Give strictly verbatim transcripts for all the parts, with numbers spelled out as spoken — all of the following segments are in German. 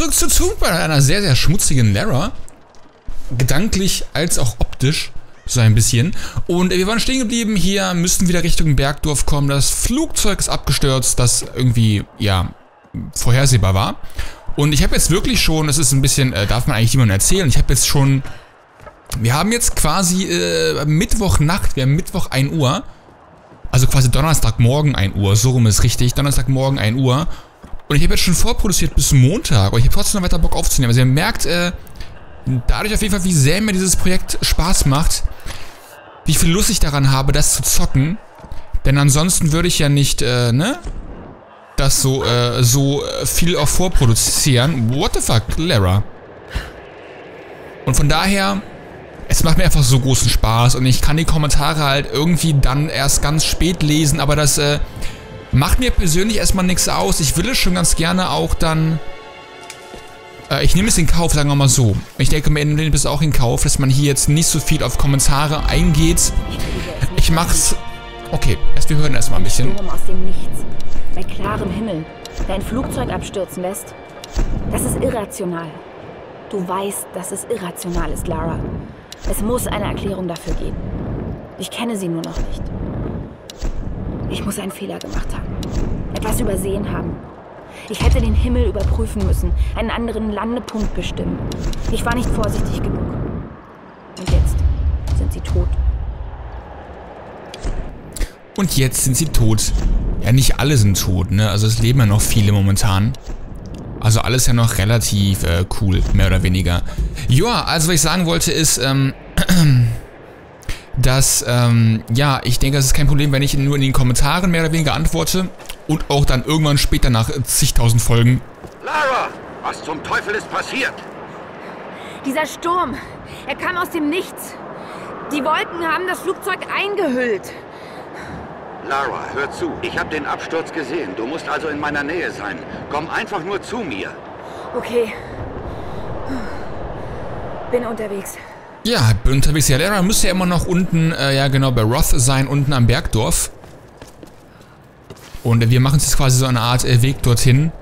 zurück zu tun bei einer sehr, sehr schmutzigen Lara. Gedanklich als auch optisch. So ein bisschen. Und wir waren stehen geblieben hier, müssten wieder Richtung Bergdorf kommen. Das Flugzeug ist abgestürzt, das irgendwie, ja, vorhersehbar war. Und ich habe jetzt wirklich schon, das ist ein bisschen, äh, darf man eigentlich niemandem erzählen, ich habe jetzt schon, wir haben jetzt quasi äh, Mittwochnacht, wir haben Mittwoch ein Uhr, also quasi Donnerstagmorgen ein Uhr, so rum ist richtig, Donnerstagmorgen ein Uhr. Und ich habe jetzt schon vorproduziert bis Montag, und ich habe trotzdem noch weiter Bock aufzunehmen. Also ihr merkt, äh, dadurch auf jeden Fall, wie sehr mir dieses Projekt Spaß macht, wie viel Lust ich daran habe, das zu zocken. Denn ansonsten würde ich ja nicht, äh, ne, das so, äh, so viel auch vorproduzieren. What the fuck, Lara. Und von daher, es macht mir einfach so großen Spaß. Und ich kann die Kommentare halt irgendwie dann erst ganz spät lesen. Aber das, äh, macht mir persönlich erstmal nichts aus. Ich will es schon ganz gerne auch dann... Ich nehme es in Kauf, sagen wir mal so. Ich denke, mir nimmt es auch in Kauf, dass man hier jetzt nicht so viel auf Kommentare eingeht. Ich mach's... Okay, erst wir hören erstmal ein bisschen. Sturm aus dem Nichts. Bei klarem Himmel. Der ein Flugzeug abstürzen lässt. Das ist irrational. Du weißt, dass es irrational ist, Lara. Es muss eine Erklärung dafür geben. Ich kenne sie nur noch nicht. Ich muss einen Fehler gemacht haben. Etwas übersehen haben. Ich hätte den Himmel überprüfen müssen, einen anderen Landepunkt bestimmen. Ich war nicht vorsichtig genug. Und jetzt sind sie tot. Und jetzt sind sie tot. Ja, nicht alle sind tot, ne? Also es leben ja noch viele momentan. Also alles ja noch relativ äh, cool, mehr oder weniger. Joa, also was ich sagen wollte ist, ähm... dass, ähm, ja, ich denke, das ist kein Problem, wenn ich nur in den Kommentaren mehr oder weniger antworte und auch dann irgendwann später nach zigtausend Folgen. Lara, was zum Teufel ist passiert? Dieser Sturm, er kam aus dem Nichts. Die Wolken haben das Flugzeug eingehüllt. Lara, hör zu, ich habe den Absturz gesehen. Du musst also in meiner Nähe sein. Komm einfach nur zu mir. Okay. Bin unterwegs. Ja, bin unterwegs. Ja, Lara müsste ja immer noch unten, äh, ja genau, bei Roth sein, unten am Bergdorf. Und äh, wir machen jetzt quasi so eine Art äh, Weg dorthin.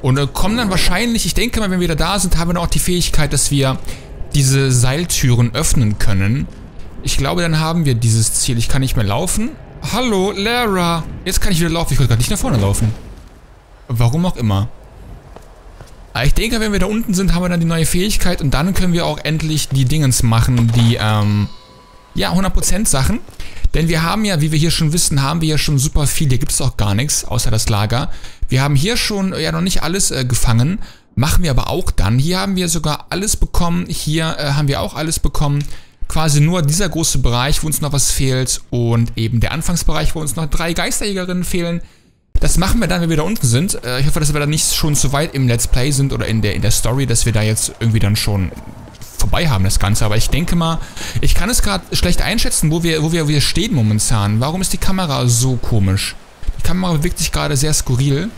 Und äh, kommen dann wahrscheinlich, ich denke mal, wenn wir da, da sind, haben wir dann auch die Fähigkeit, dass wir diese Seiltüren öffnen können. Ich glaube, dann haben wir dieses Ziel. Ich kann nicht mehr laufen. Hallo, Lara. Jetzt kann ich wieder laufen. Ich konnte gerade nicht nach vorne laufen. Warum auch immer. Ich denke, wenn wir da unten sind, haben wir dann die neue Fähigkeit und dann können wir auch endlich die Dingens machen, die, ähm, ja, hundert Prozent Sachen. Denn wir haben ja, wie wir hier schon wissen, haben wir ja schon super viel. Hier gibt es auch gar nichts, außer das Lager. Wir haben hier schon, ja, noch nicht alles äh, gefangen. Machen wir aber auch dann. Hier haben wir sogar alles bekommen. Hier äh, haben wir auch alles bekommen. Quasi nur dieser große Bereich, wo uns noch was fehlt. Und eben der Anfangsbereich, wo uns noch drei Geisterjägerinnen fehlen. Das machen wir dann, wenn wir da unten sind. Ich hoffe, dass wir da nicht schon zu weit im Let's Play sind oder in der, in der Story, dass wir da jetzt irgendwie dann schon vorbei haben, das Ganze. Aber ich denke mal, ich kann es gerade schlecht einschätzen, wo wir, wo wir, wo wir stehen momentan. Warum ist die Kamera so komisch? Die Kamera bewegt sich gerade sehr skurril.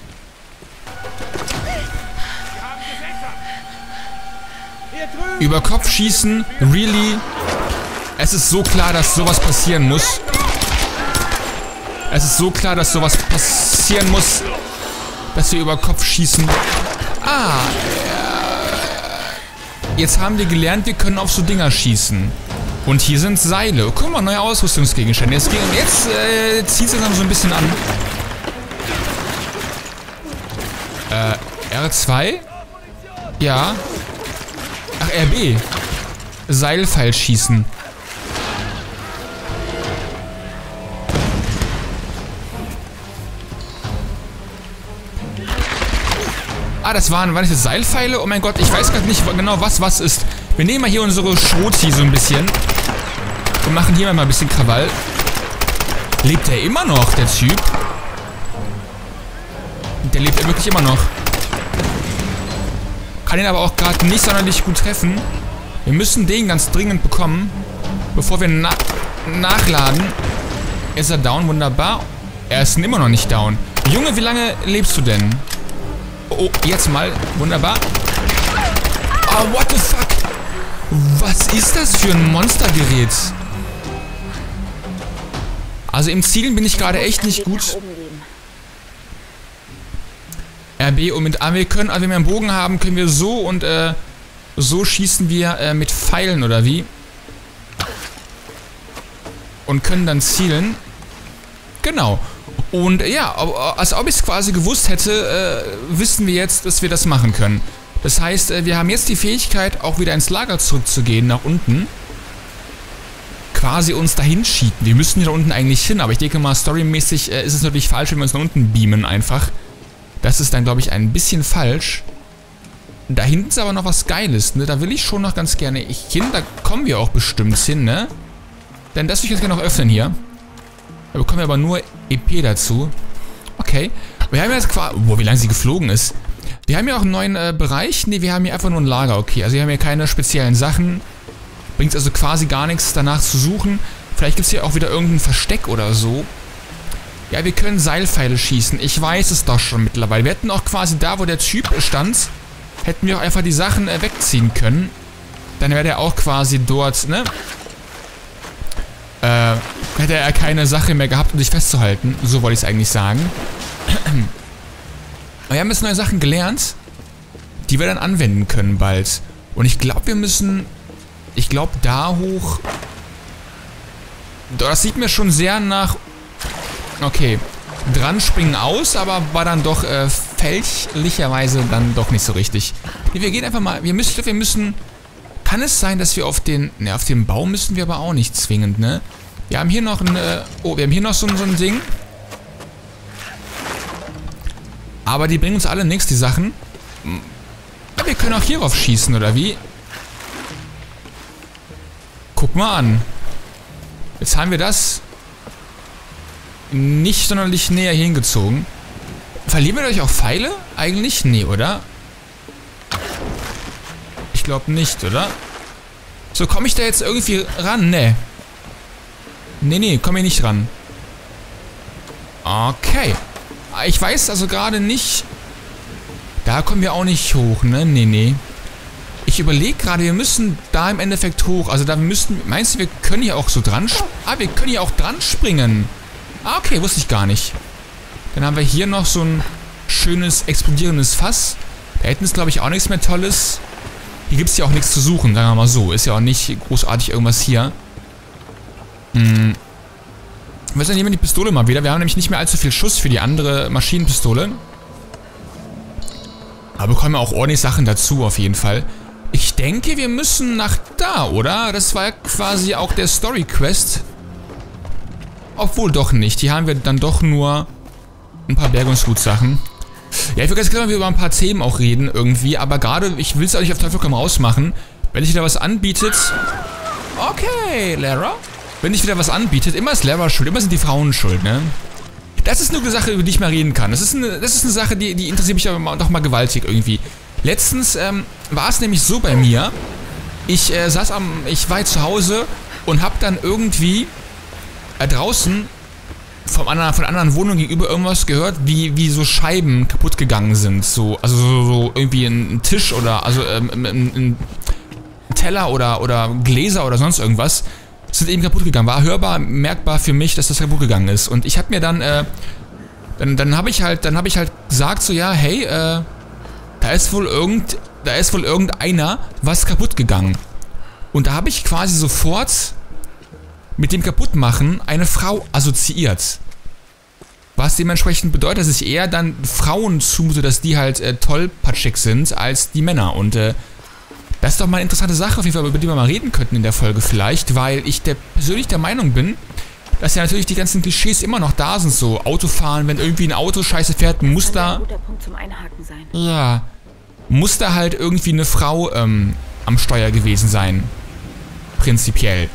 Über Kopf schießen, really? Es ist so klar, dass sowas passieren muss. Es ist so klar, dass sowas passieren muss, dass wir über Kopf schießen. Ah, äh, jetzt haben wir gelernt, wir können auf so Dinger schießen. Und hier sind Seile. Guck mal, neue Ausrüstungsgegenstände. Jetzt, jetzt äh, zieht es dann so ein bisschen an. Äh, R zwei? Ja. Ach, R B. Seilpfeil schießen. Ah, das waren, waren das jetzt Seilpfeile? Oh mein Gott, ich weiß gerade nicht genau, was was ist. Wir nehmen mal hier unsere Schroti so ein bisschen. Und machen hier mal ein bisschen Krawall. Lebt er immer noch, der Typ? Der lebt ja wirklich immer noch. Kann ihn aber auch gerade nicht sonderlich gut treffen. Wir müssen den ganz dringend bekommen. Bevor wir na nachladen. Ist er down? Wunderbar. Er ist immer noch nicht down. Junge, wie lange lebst du denn? Oh, jetzt mal. Wunderbar. Oh, what the fuck? Was ist das für ein Monstergerät? Also im Zielen bin ich gerade echt nicht gut. R B und mit A. Wir können, also wenn wir einen Bogen haben, können wir so und äh, so schießen wir äh, mit Pfeilen oder wie. Und können dann zielen. Genau. Und äh, ja, als ob ich es quasi gewusst hätte, äh, wissen wir jetzt, dass wir das machen können. Das heißt, äh, wir haben jetzt die Fähigkeit, auch wieder ins Lager zurückzugehen, nach unten. Quasi uns dahin schieben. Wir müssen hier unten eigentlich hin, aber ich denke mal, storymäßig äh, ist es natürlich falsch, wenn wir uns nach unten beamen einfach. Das ist dann, glaube ich, ein bisschen falsch. Da hinten ist aber noch was Geiles, ne? Da will ich schon noch ganz gerne hin. Da kommen wir auch bestimmt hin, ne? Denn das würde ich ganz gerne noch öffnen hier. Da bekommen wir aber nur E P dazu. Okay. Wir haben jetzt quasi... Boah, wie lange sie geflogen ist. Wir haben ja auch einen neuen äh, Bereich. Ne, wir haben hier einfach nur ein Lager. Okay, also wir haben hier keine speziellen Sachen. Bringt also quasi gar nichts danach zu suchen. Vielleicht gibt es hier auch wieder irgendein Versteck oder so. Ja, wir können Seilpfeile schießen. Ich weiß es doch schon mittlerweile. Wir hätten auch quasi da, wo der Typ stand, hätten wir auch einfach die Sachen äh, wegziehen können. Dann wäre der auch quasi dort, ne? Äh, hätte er keine Sache mehr gehabt, um sich festzuhalten. So wollte ich es eigentlich sagen. Wir haben jetzt neue Sachen gelernt, die wir dann anwenden können bald. Und ich glaube, wir müssen... Ich glaube, da hoch... Das sieht mir schon sehr nach... Okay, dran springen aus, aber war dann doch äh, fälschlicherweise dann doch nicht so richtig. Wir gehen einfach mal, wir müssen, wir müssen, kann es sein, dass wir auf den, ne, auf den Baum müssen wir aber auch nicht zwingend, ne? Wir haben hier noch ein, oh, wir haben hier noch so, so ein Ding. Aber die bringen uns alle nichts, die Sachen. Ja, wir können auch hierauf schießen, oder wie? Guck mal an. Jetzt haben wir das... nicht sonderlich näher hingezogen. Verlieren wir euch auch Pfeile? Eigentlich? Nee, oder? Ich glaube nicht, oder? So, komme ich da jetzt irgendwie ran? Nee. Nee, nee, komme ich nicht ran. Okay. Ich weiß also gerade nicht... Da kommen wir auch nicht hoch, ne? Nee, nee. Ich überlege gerade, wir müssen da im Endeffekt hoch. Also da müssten... Meinst du, wir können hier auch so dran... Ah, wir können hier auch dran springen. Ah, okay, wusste ich gar nicht. Dann haben wir hier noch so ein schönes, explodierendes Fass. Da hätten es, glaube ich, auch nichts mehr Tolles. Hier gibt es ja auch nichts zu suchen, sagen wir mal so. Ist ja auch nicht großartig irgendwas hier. Hm. Wir nehmen die Pistole mal wieder. Wir haben nämlich nicht mehr allzu viel Schuss für die andere Maschinenpistole. Aber bekommen wir auch ordentlich Sachen dazu, auf jeden Fall. Ich denke, wir müssen nach da, oder? Das war ja quasi auch der Story-Quest. Obwohl doch nicht. Hier haben wir dann doch nur ein paar Bergungsgutsachen. Ja, ich würde ganz gerne mal über ein paar Themen auch reden irgendwie. Aber gerade, ich will es auch nicht auf Teufel komm raus machen. Wenn sich wieder was anbietet... Okay, Lara. Wenn sich wieder was anbietet, immer ist Lara schuld. Immer sind die Frauen schuld, ne? Das ist nur eine Sache, über die ich mal reden kann. Das ist eine, das ist eine Sache, die, die interessiert mich aber noch mal gewaltig irgendwie. Letztens ähm, war es nämlich so bei mir. Ich äh, saß am... Ich war zu Hause und habe dann irgendwie... draußen vom anderen, von anderen Wohnungen gegenüber irgendwas gehört, wie, wie so Scheiben kaputt gegangen sind. So, also so, so irgendwie ein Tisch oder also ähm, ein, ein Teller oder, oder Gläser oder sonst irgendwas sind eben kaputt gegangen. War hörbar, merkbar für mich, dass das kaputt gegangen ist. Und ich habe mir dann, äh, dann, dann habe ich halt, dann habe ich halt gesagt so, ja, hey, äh, da ist wohl irgend, da ist wohl irgendeiner was kaputt gegangen. Und da habe ich quasi sofort mit dem Kaputtmachen eine Frau assoziiert. Was dementsprechend bedeutet, dass ich eher dann Frauen zumute, dass die halt äh, tollpatschig sind, als die Männer. Und äh, das ist doch mal eine interessante Sache, auf jeden Fall, über die wir mal reden könnten in der Folge vielleicht, weil ich der, persönlich der Meinung bin, dass ja natürlich die ganzen Klischees immer noch da sind, so Autofahren, wenn irgendwie ein Auto scheiße fährt, muss da... Ja, muss da halt irgendwie eine Frau ähm, am Steuer gewesen sein. Prinzipiell.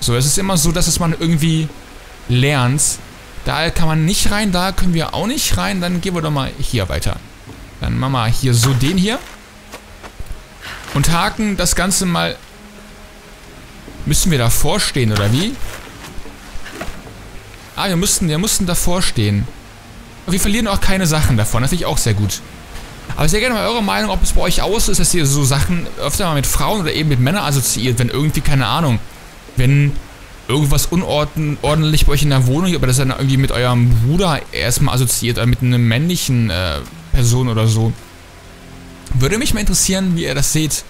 So, es ist immer so, dass es man irgendwie lernt. Da kann man nicht rein, da können wir auch nicht rein. Dann gehen wir doch mal hier weiter. Dann machen wir hier so den hier. Und haken das Ganze mal... Müssen wir davor stehen, oder wie? Ah, wir mussten, wir mussten davor stehen. Wir verlieren auch keine Sachen davon. Das finde ich auch sehr gut. Aber sehr gerne mal eure Meinung, ob es bei euch aus ist, dass ihr so Sachen öfter mal mit Frauen oder eben mit Männern assoziiert, wenn irgendwie, keine Ahnung... Wenn irgendwas unordentlich bei euch in der Wohnung, aber das dann irgendwie mit eurem Bruder erstmal assoziiert, oder mit einem männlichen äh, Person oder so. Würde mich mal interessieren, wie ihr das seht.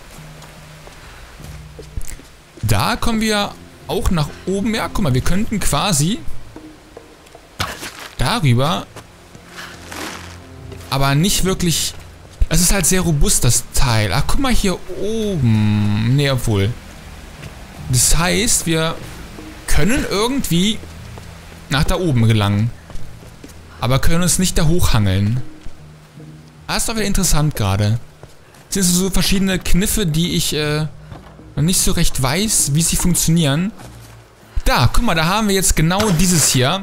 Da kommen wir auch nach oben. Ja, guck mal, wir könnten quasi darüber, aber nicht wirklich. Es ist halt sehr robust, das Teil. Ach, guck mal hier oben. Ne, obwohl. Das heißt, wir können irgendwie nach da oben gelangen. Aber können uns nicht da hochhangeln. Das ist doch wieder interessant gerade. Es sind so verschiedene Kniffe, die ich äh, noch nicht so recht weiß, wie sie funktionieren. Da, guck mal, da haben wir jetzt genau dieses hier.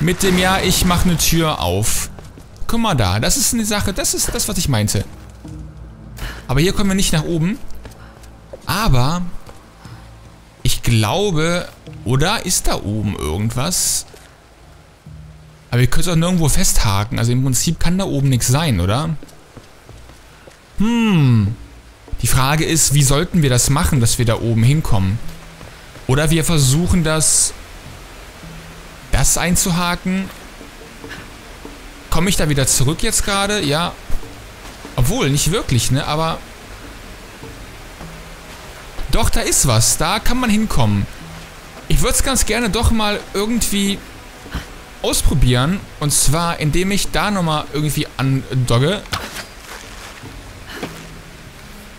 Mit dem, ja, ich mache eine Tür auf. Guck mal da, das ist eine Sache, das ist das, was ich meinte. Aber hier kommen wir nicht nach oben. Aber ich glaube, oder ist da oben irgendwas? Aber wir können es auch nirgendwo festhaken. Also im Prinzip kann da oben nichts sein, oder? Hm. Die Frage ist, wie sollten wir das machen, dass wir da oben hinkommen? Oder wir versuchen das... das einzuhaken. Komme ich da wieder zurück jetzt gerade? Ja. Obwohl, nicht wirklich, ne? Aber... doch, da ist was. Da kann man hinkommen. Ich würde es ganz gerne doch mal irgendwie... ausprobieren, und zwar indem ich da nochmal irgendwie andogge.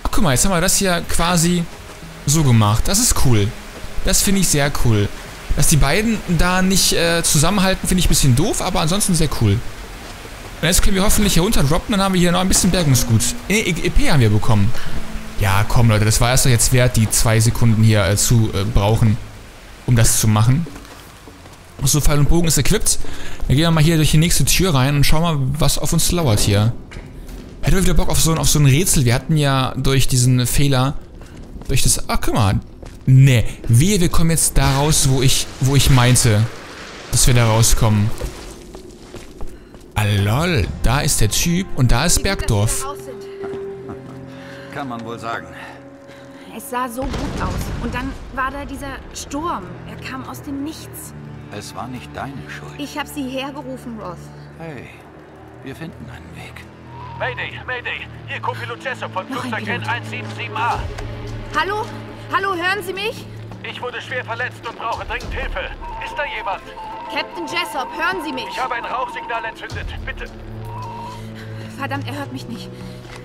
Ach, guck mal, jetzt haben wir das hier quasi so gemacht. Das ist cool. Das finde ich sehr cool. Dass die beiden da nicht äh, zusammenhalten, finde ich ein bisschen doof, aber ansonsten sehr cool. Und jetzt können wir hoffentlich hier runter droppen, dann haben wir hier noch ein bisschen Bergungsgut. Ne, E P haben wir bekommen. Ja, komm Leute, das war erst doch jetzt wert, die zwei Sekunden hier äh, zu äh, brauchen, um das zu machen. So, Pfeil und Bogen ist equipped. Dann gehen wir mal hier durch die nächste Tür rein und schauen mal, was auf uns lauert hier. Hätten wir wieder Bock auf so, auf so ein Rätsel. Wir hatten ja durch diesen Fehler, durch das... ach, guck mal. Ne, wehe, wir kommen jetzt da raus, wo ich, wo ich meinte, dass wir da rauskommen. Ah, lol, da ist der Typ und da ist Bergdorf. Kann man wohl sagen. Es sah so gut aus. Und dann war da dieser Sturm. Er kam aus dem Nichts. Es war nicht deine Schuld. Ich habe sie hergerufen, Roth. Hey, wir finden einen Weg. Mayday, Mayday, hier Pilot Jessop von Flugzeug N eins sieben sieben A. Hallo? Hallo, hören Sie mich? Ich wurde schwer verletzt und brauche dringend Hilfe. Ist da jemand? Captain Jessop, hören Sie mich? Ich habe ein Rauchsignal entzündet, bitte. Verdammt, er hört mich nicht.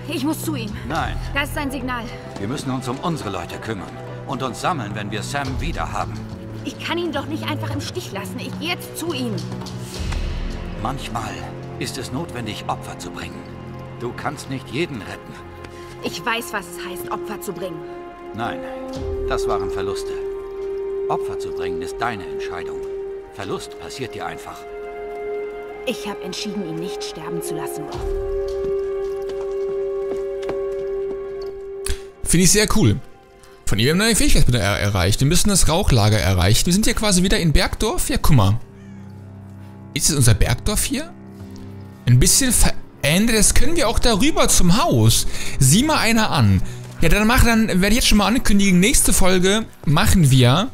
Ich muss zu ihm. Nein. Da ist sein Signal. Wir müssen uns um unsere Leute kümmern und uns sammeln, wenn wir Sam wieder haben. Ich kann ihn doch nicht einfach im Stich lassen. Ich gehe jetzt zu ihm. Manchmal ist es notwendig, Opfer zu bringen. Du kannst nicht jeden retten. Ich weiß, was es heißt, Opfer zu bringen. Nein, das waren Verluste. Opfer zu bringen ist deine Entscheidung. Verlust passiert dir einfach. Ich habe entschieden, ihn nicht sterben zu lassen. Finde ich sehr cool. Von ihm haben wir eine Fähigkeit wieder er erreicht. Wir müssen das Rauchlager erreichen. Wir sind hier quasi wieder in Bergdorf. Ja, guck mal. Ist es unser Bergdorf hier? Ein bisschen verändert. Das können wir auch darüber zum Haus. Sieh mal einer an. Ja, dann mach, dann werde ich jetzt schon mal ankündigen. Nächste Folge machen wir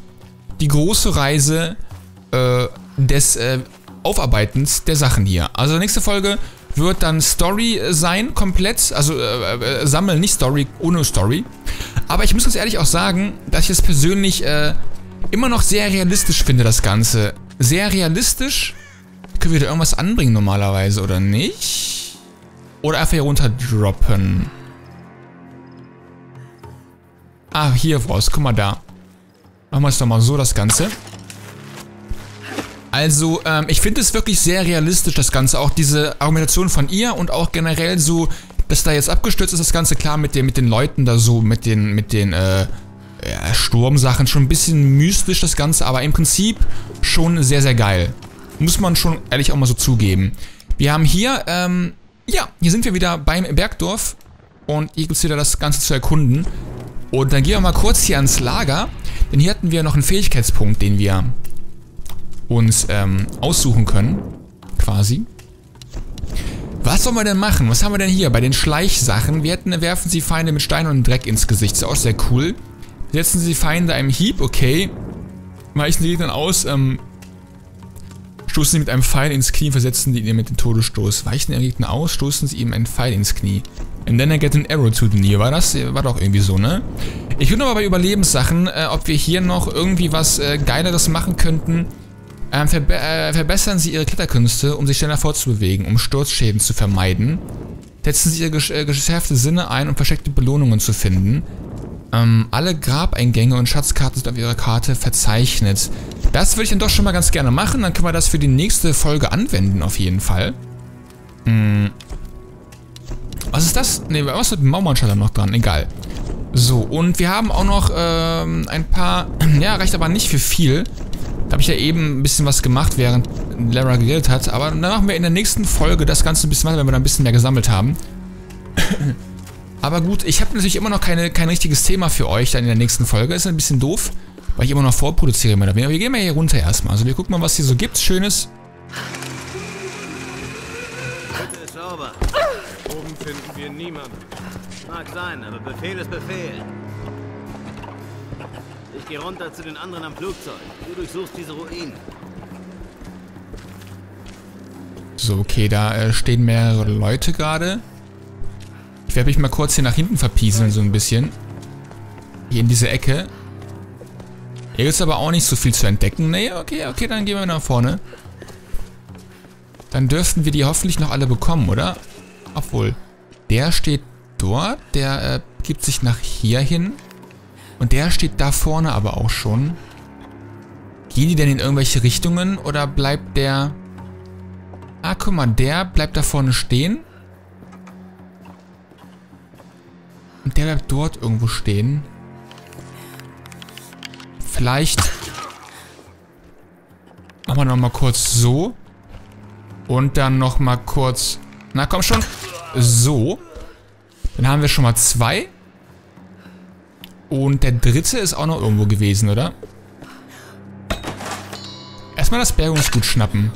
die große Reise äh, des äh, Aufarbeitens der Sachen hier. Also nächste Folge wird dann Story sein, komplett. Also äh, äh, sammeln, nicht Story, ohne Story. Aber ich muss ganz ehrlich auch sagen, dass ich es persönlich äh, immer noch sehr realistisch finde, das Ganze. Sehr realistisch. Können wir da irgendwas anbringen normalerweise, oder nicht? Oder einfach hier runter droppen. Ah, hier raus. Guck mal da. Machen wir es doch mal so, das Ganze. Also, ähm, ich finde es wirklich sehr realistisch, das Ganze. Auch diese Argumentation von ihr und auch generell so... dass da jetzt abgestürzt ist, das Ganze klar mit den, mit den Leuten da so, mit den, mit den äh, Sturmsachen. Schon ein bisschen mystisch das Ganze, aber im Prinzip schon sehr, sehr geil. Muss man schon ehrlich auch mal so zugeben. Wir haben hier, ähm, ja, hier sind wir wieder beim Bergdorf. Und hier gibt es wieder das Ganze zu erkunden. Und dann gehen wir mal kurz hier ans Lager. Denn hier hatten wir noch einen Fähigkeitspunkt, den wir uns ähm, aussuchen können. Quasi. Was sollen wir denn machen? Was haben wir denn hier? Bei den Schleichsachen. Wir hätten, werfen Sie Feinde mit Steinen und Dreck ins Gesicht. Das ist auch sehr cool. Setzen Sie Feinde einem Hieb. Okay. Weichen Sie die dann aus. Ähm, Stoßen Sie mit einem Pfeil ins Knie, versetzen Sie ihn mit dem Todesstoß. Weichen den Gegner aus, stoßen Sie ihm einen Pfeil ins Knie. And then I get an arrow to the knee. War das? War doch irgendwie so, ne? Ich würde aber bei Überlebenssachen, äh, ob wir hier noch irgendwie was äh, Geileres machen könnten. Ähm, verbe äh, verbessern Sie Ihre Kletterkünste, um sich schneller fortzubewegen, um Sturzschäden zu vermeiden. Setzen Sie Ihre gesch äh, geschärfte Sinne ein, um versteckte Belohnungen zu finden. Ähm, alle Grabeingänge und Schatzkarten sind auf Ihrer Karte verzeichnet. Das würde ich dann doch schon mal ganz gerne machen. Dann können wir das für die nächste Folge anwenden, auf jeden Fall. Hm. Was ist das? Ne, was ist mit dem Maumanschalter noch dran? Egal. So, und wir haben auch noch ähm, ein paar... Ja, reicht aber nicht für viel. Da habe ich ja eben ein bisschen was gemacht, während Lara geredet hat. Aber dann machen wir in der nächsten Folge das Ganze ein bisschen weiter, wenn wir da ein bisschen mehr gesammelt haben. Aber gut, ich habe natürlich immer noch keine, kein richtiges Thema für euch dann in der nächsten Folge. Ist ein bisschen doof, weil ich immer noch vorproduziere. Aber wir gehen mal hier runter erstmal. Also wir gucken mal, was hier so gibt. Schönes. Bitte sauber. Oben finden wir niemanden. Mag sein, aber Befehl ist Befehl. Ich gehe runter zu den anderen am Flugzeug. Du durchsuchst diese Ruinen. So, okay, da äh, stehen mehrere Leute gerade. Ich werde mich mal kurz hier nach hinten verpieseln, so ein bisschen. Hier in diese Ecke. Hier gibt es aber auch nicht so viel zu entdecken. Nee, okay, okay, dann gehen wir nach vorne. Dann dürften wir die hoffentlich noch alle bekommen, oder? Obwohl, der steht dort, der äh, gibt sich nach hier hin. Und der steht da vorne aber auch schon. Gehen die denn in irgendwelche Richtungen oder bleibt der... Ah, guck mal, der bleibt da vorne stehen. Und der bleibt dort irgendwo stehen. Vielleicht... Machen wir nochmal kurz so. Und dann nochmal kurz... Na, komm schon. So. Dann haben wir schon mal zwei. Und der dritte ist auch noch irgendwo gewesen, oder? Erstmal das Bergungsgut schnappen.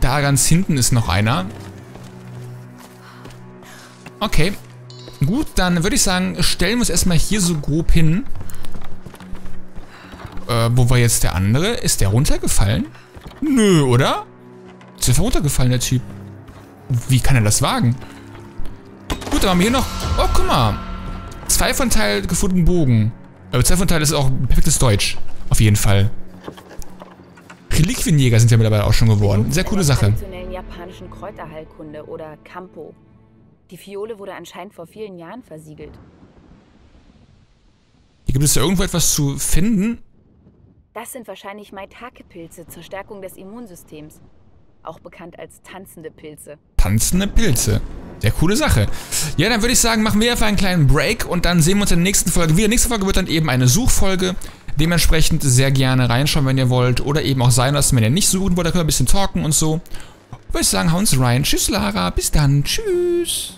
Da ganz hinten ist noch einer. Okay. Gut, dann würde ich sagen, stellen wir uns erstmal hier so grob hin. Äh, wo war jetzt der andere? Ist der runtergefallen? Nö, oder? Ist der runtergefallen, der Typ? Wie kann er das wagen? Gut, dann haben wir hier noch... Oh, guck mal. Zwei von Teil gefunden Bogen. Aber zwei von Teil ist auch perfektes Deutsch. Auf jeden Fall. Reliquienjäger sind ja mittlerweile auch schon geworden. Sehr coole Sache. ...traditionellen japanischen Kräuterheilkunde oder Kampo. Die Fiole wurde anscheinend vor vielen Jahren versiegelt. Hier gibt es ja irgendwo etwas zu finden? Das sind wahrscheinlich Maitake-Pilze zur Stärkung des Immunsystems. Auch bekannt als tanzende Pilze. Tanzende Pilze. Sehr coole Sache. Ja, dann würde ich sagen, machen wir einfach einen kleinen Break und dann sehen wir uns in der nächsten Folge wieder. Die nächste Folge wird dann eben eine Suchfolge. Dementsprechend sehr gerne reinschauen, wenn ihr wollt. Oder eben auch sein lassen, wenn ihr nicht suchen wollt. Da können wir ein bisschen talken und so. Würde ich sagen, hauen Sie rein. Tschüss, Lara. Bis dann. Tschüss.